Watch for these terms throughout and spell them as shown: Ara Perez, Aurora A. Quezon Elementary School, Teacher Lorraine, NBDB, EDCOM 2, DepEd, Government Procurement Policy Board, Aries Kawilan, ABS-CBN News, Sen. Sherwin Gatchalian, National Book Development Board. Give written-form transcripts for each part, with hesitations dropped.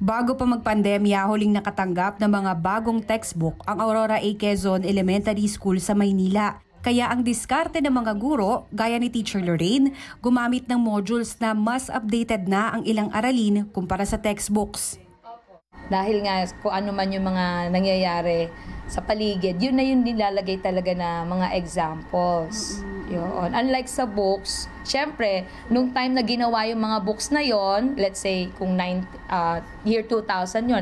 Bago pa magpandemya, huling nakatanggap ng mga bagong textbook ang Aurora A. Quezon Elementary School sa Maynila. Kaya ang diskarte ng mga guro, gaya ni Teacher Lorraine, gumamit ng modules na mas updated na ang ilang aralin kumpara sa textbooks. Dahil nga kung ano man yung mga nangyayari sa paligid, yun na yung nilalagay talaga na mga examples. Yun. Unlike sa books, syempre, nung time na ginawa yung mga books na yon, let's say kung year 2000 yon,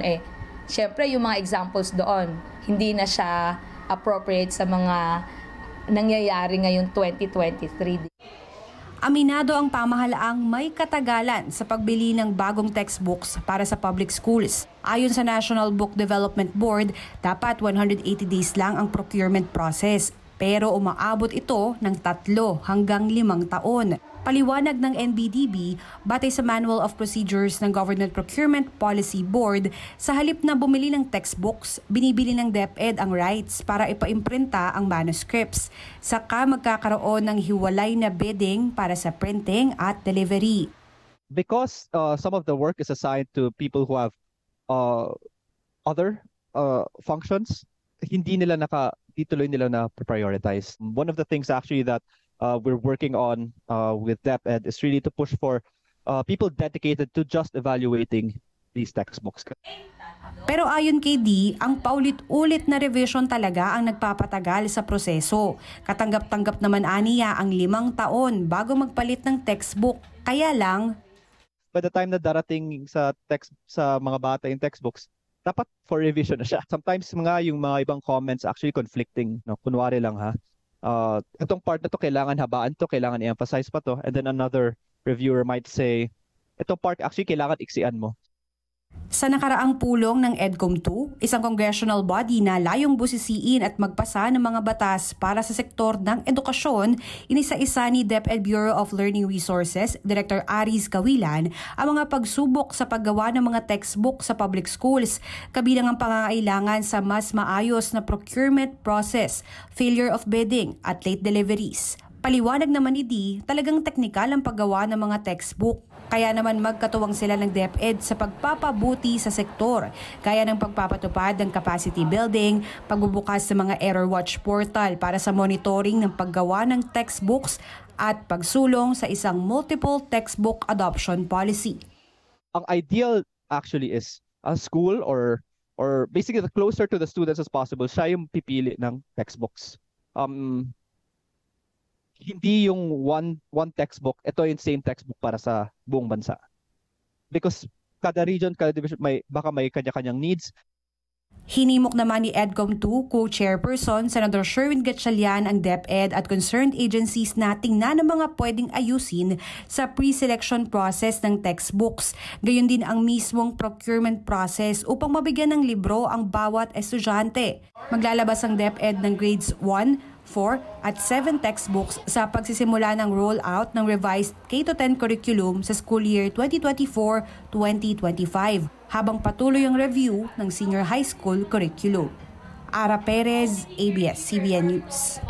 syempre yung mga examples doon, hindi na siya appropriate sa mga nangyayari ngayong 2023. Aminado ang pamahalaang may katagalan sa pagbili ng bagong textbooks para sa public schools. Ayon sa National Book Development Board, dapat 180 days lang ang procurement process. Pero umaabot ito ng 3 hanggang 5 taon. Paliwanag ng NBDB, batay sa Manual of Procedures ng Government Procurement Policy Board, sa halip na bumili ng textbooks, binibili ng DepEd ang rights para ipaimprinta ang manuscripts. Saka magkakaroon ng hiwalay na bidding para sa printing at delivery. Because some of the work is assigned to people who have other functions, hindi nila dituloy nila na prioritize. One of the things actually that we're working on with DepEd is really to push for people dedicated to just evaluating these textbooks. Pero ayon kay D, ang paulit-ulit na revision talaga ang nagpapatagal sa proseso. Katanggap-tanggap naman aniya ang 5 taon bago magpalit ng textbook. Kaya lang, by the time na darating sa mga bata yung textbooks, dapat for revision na siya. Sometimes yung mga ibang comments actually conflicting. No? Kunwari lang ha. Itong part na to, kailangan habaan to, kailangan i-emphasize pa to. And then another reviewer might say, itong part actually kailangan iksian mo. Sa nakaraang pulong ng EDCOM 2, isang congressional body na layong busisiin at magpasa ng mga batas para sa sektor ng edukasyon, inisa-isa ni DepEd Bureau of Learning Resources, Director Aries Kawilan, ang mga pagsubok sa paggawa ng mga textbook sa public schools, kabilang ang pangangailangan sa mas maayos na procurement process, failure of bidding at late deliveries. Paliwanag naman ni D, talagang teknikal ang paggawa ng mga textbook. Kaya naman magkatuwang sila ng DepEd sa pagpapabuti sa sektor, gaya ng pagpapatupad ng capacity building, pagbubukas sa mga error watch portal para sa monitoring ng paggawa ng textbooks at pagsulong sa isang multiple textbook adoption policy. Ang ideal actually is a school or basically the closer to the students as possible, siya yung pipili ng textbooks. Hindi yung one textbook, ito yung same textbook para sa buong bansa. Because kada region, kada division, baka may kanya-kanyang needs. Hinimok naman ni EDCOM 2 co-chairperson Sen. Sherwin Gatchalian ang DepEd at concerned agencies na tingnan ang mga pwedeng ayusin sa pre-selection process ng textbooks. Gayon din ang mismong procurement process upang mabigyan ng libro ang bawat estudyante. Maglalabas ang DepEd ng grades 1, 4 at 7 textbooks sa pagsisimula ng rollout ng revised K-10 curriculum sa school year 2024-2025 habang patuloy ang review ng senior high school curriculum. Ara Perez, ABS-CBN News.